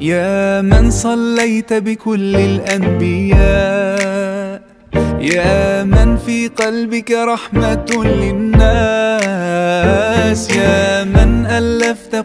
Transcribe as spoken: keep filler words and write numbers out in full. يا من صليت بكل الأنبياء، يا من في قلبك رحمة للناس، يا من